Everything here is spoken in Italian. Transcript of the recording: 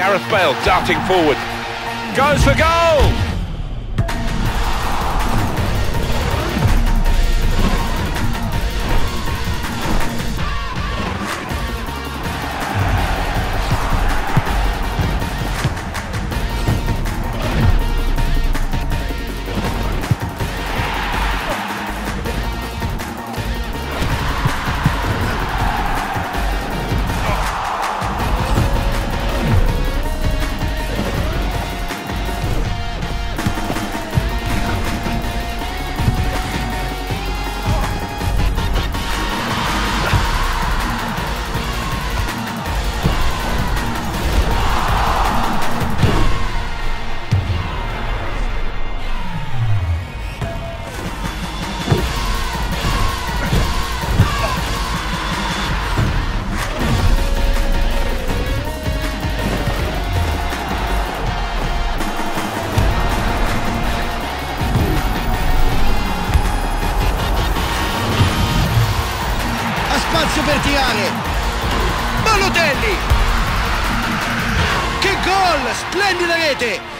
Gareth Bale darting forward, goes for goal! Spazio per Thiago, Balotelli, che gol, splendida rete!